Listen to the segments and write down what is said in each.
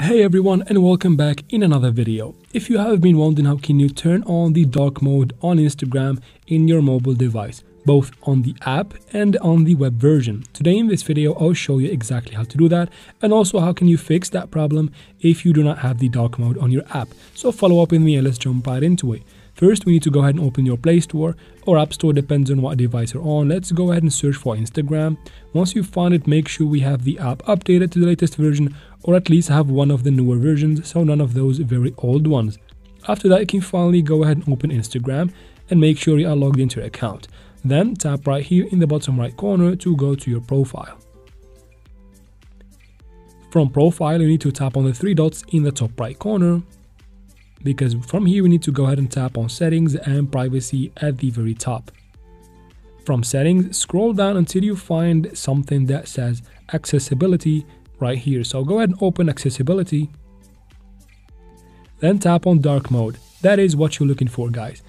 Hey everyone, and welcome back in another video. If you have been wondering how can you turn on the dark mode on Instagram in your mobile device, both on the app and on the web version, today in this video I'll show you exactly how to do that, and also how can you fix that problem if you do not have the dark mode on your app. So follow up with me and let's jump right into it. First, we need to go ahead and open your Play Store or App Store, depends on what device you're on. Let's go ahead and search for Instagram. Once you find it, make sure we have the app updated to the latest version, or at least have one of the newer versions, so none of those very old ones. After that, you can finally go ahead and open Instagram and make sure you are logged into your account. Then tap right here in the bottom right corner to go to your profile. From profile, you need to tap on the three dots in the top right corner, because from here we need to go ahead and tap on settings and privacy at the very top. From settings, scroll down until you find something that says accessibility right here. So go ahead and open accessibility, then tap on dark mode. That is what you're looking for, guys.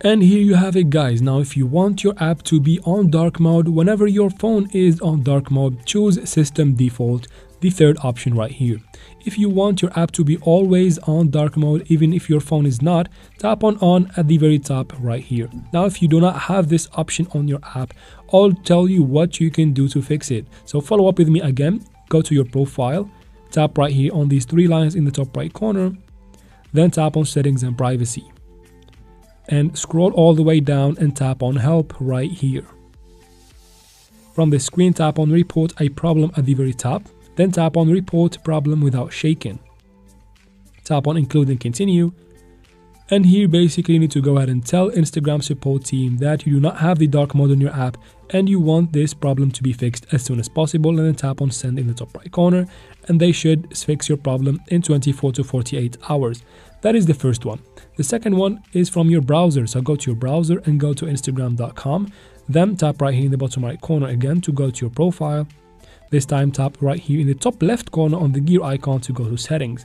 And here you have it, guys. Now if you want your app to be on dark mode, whenever your phone is on dark mode, choose system default, the third option right here. If you want your app to be always on dark mode, even if your phone is not, tap on on at the very top right here. Now if you do not have this option on your app, I'll tell you what you can do to fix it. So follow up with me again, go to your profile, tap right here on these three lines in the top right corner, then tap on settings and privacy, and scroll all the way down and tap on help right here. From the screen, tap on report a problem at the very top, then tap on report problem without shaking. Tap on include and continue, and here basically you need to go ahead and tell Instagram support team that you do not have the dark mode on your app and you want this problem to be fixed as soon as possible, and then tap on send in the top right corner, and they should fix your problem in 24 to 48 hours. That is the first one. The second one is from your browser, so go to your browser and go to instagram.com, then tap right here in the bottom right corner again to go to your profile. This time tap right here in the top left corner on the gear icon to go to settings.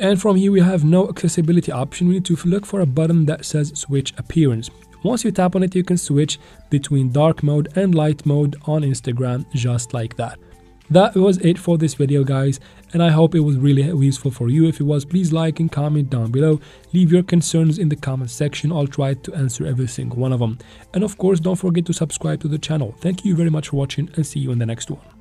And from here we have no accessibility option. We need to look for a button that says switch appearance. Once you tap on it, you can switch between dark mode and light mode on Instagram, just like that. That was it for this video, guys, and I hope it was really useful for you. If it was, please like and comment down below. Leave your concerns in the comment section. I'll try to answer every single one of them. And of course, don't forget to subscribe to the channel. Thank you very much for watching, and see you in the next one.